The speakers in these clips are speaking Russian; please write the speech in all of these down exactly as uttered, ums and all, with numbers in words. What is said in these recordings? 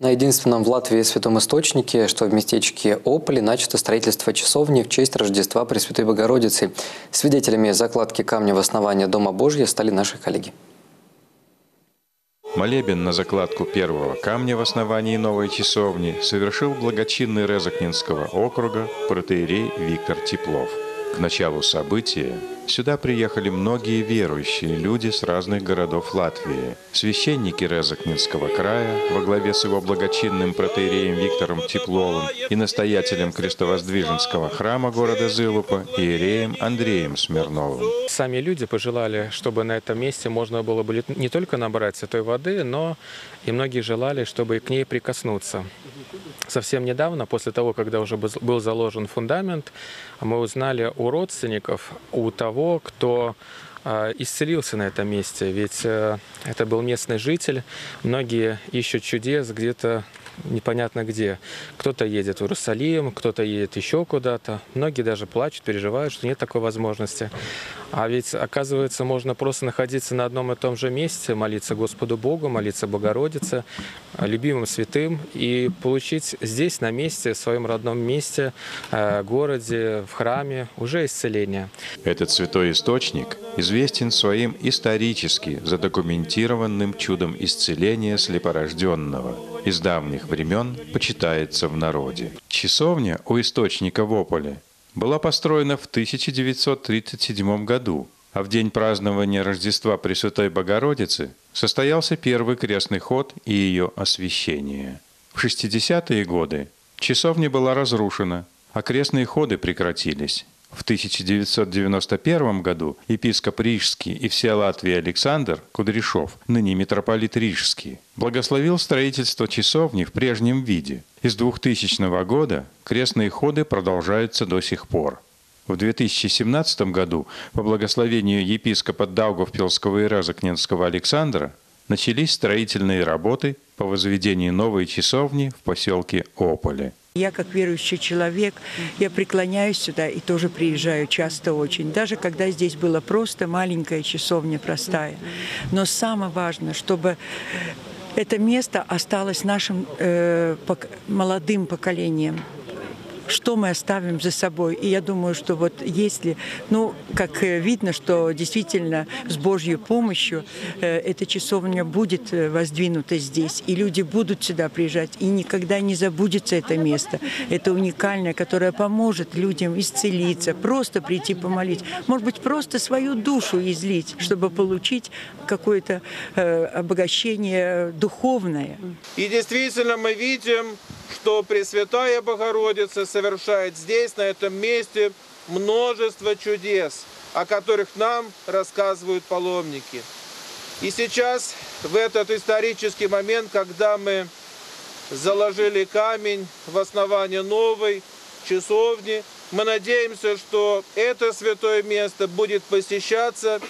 На единственном в Латвии святом источнике, что в местечке Ополе, начато строительство часовни в честь Рождества Пресвятой Богородицы. Свидетелями закладки камня в основание Дома Божьего стали наши коллеги. Молебен на закладку первого камня в основании новой часовни совершил благочинный Резекненского округа протоиерей Виктор Теплов. К началу события сюда приехали многие верующие люди с разных городов Латвии. Священники Резекненского края во главе с его благочинным протоиереем Виктором Тепловым и настоятелем Крестовоздвиженского храма города Зилупа иереем Андреем Смирновым. Сами люди пожелали, чтобы на этом месте можно было бы не только набрать святой воды, но и многие желали, чтобы к ней прикоснуться. Совсем недавно, после того, когда уже был заложен фундамент, мы узнали у родственников, у того, кто исцелился на этом месте. Ведь это был местный житель. Многие ищут чудес где-то непонятно где. Кто-то едет в Иерусалим, кто-то едет еще куда-то. Многие даже плачут, переживают, что нет такой возможности. А ведь, оказывается, можно просто находиться на одном и том же месте, молиться Господу Богу, молиться Богородице, любимым святым и получить здесь, на месте, в своем родном месте, городе, в храме уже исцеление. Этот святой источник известен своим исторически задокументированным чудом исцеления слепорожденного. Из давних времен почитается в народе. Часовня у источника в Ополе была построена в тысяча девятьсот тридцать седьмом году, а в день празднования Рождества Пресвятой Богородицы состоялся первый крестный ход и ее освящение. В шестидесятые годы часовня была разрушена, а крестные ходы прекратились. В тысяча девятьсот девяносто первом году епископ Рижский и всея Латвия Александр Кудряшов, ныне митрополит Рижский, благословил строительство часовни в прежнем виде. С двухтысячного года крестные ходы продолжаются до сих пор. В две тысячи семнадцатом году по благословению епископа Даугавпилского и Резекненского Александра начались строительные работы по возведению новой часовни в поселке Ополе. Я, как верующий человек, я преклоняюсь сюда и тоже приезжаю часто очень. Даже когда здесь была просто маленькая часовня, простая. Но самое важное, чтобы это место осталось нашим э, пок- молодым поколением. Что мы оставим за собой. И я думаю, что вот если, ну, как видно, что действительно с Божьей помощью э, эта часовня будет воздвинута здесь, и люди будут сюда приезжать, и никогда не забудется это место. Это уникальное, которое поможет людям исцелиться, просто прийти помолить, может быть, просто свою душу излить, чтобы получить какое-то э, обогащение духовное. И действительно мы видим, что Пресвятая Богородица совершает здесь, на этом месте, множество чудес, о которых нам рассказывают паломники. И сейчас, в этот исторический момент, когда мы заложили камень в основание новой часовни, мы надеемся, что это святое место будет посещаться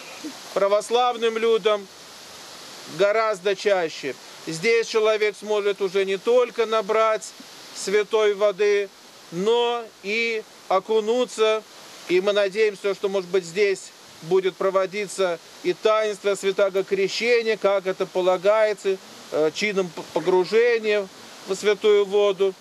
православным людям гораздо чаще. Здесь человек сможет уже не только набрать святой воды, но и окунуться. И мы надеемся, что, может быть, здесь будет проводиться и таинство святого крещения, как это полагается, чином погружения в святую воду.